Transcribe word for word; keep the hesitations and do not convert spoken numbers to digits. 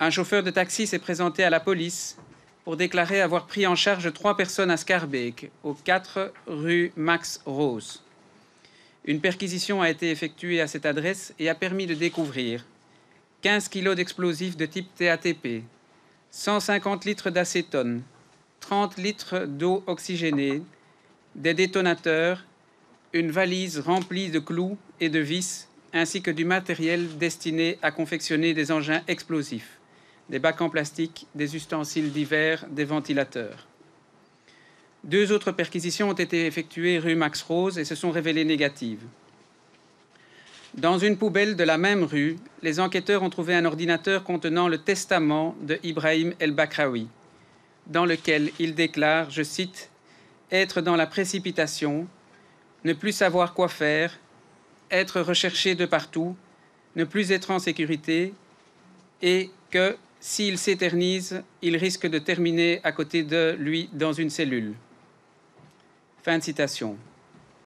Un chauffeur de taxi s'est présenté à la police pour déclarer avoir pris en charge trois personnes à Scarbeck, au quatre rue Max Rose. Une perquisition a été effectuée à cette adresse et a permis de découvrir quinze kilos d'explosifs de type T A T P, cent cinquante litres d'acétone, trente litres d'eau oxygénée, des détonateurs, une valise remplie de clous et de vis, ainsi que du matériel destiné à confectionner des engins explosifs, des bacs en plastique, des ustensiles divers, des ventilateurs. Deux autres perquisitions ont été effectuées rue Max Rose et se sont révélées négatives. Dans une poubelle de la même rue, les enquêteurs ont trouvé un ordinateur contenant le testament de Ibrahim El Bakraoui, dans lequel il déclare, je cite, « être dans la précipitation, ne plus savoir quoi faire, être recherché de partout, ne plus être en sécurité, et que, s'il s'éternise, il risque de terminer à côté de lui dans une cellule. » Fin de citation.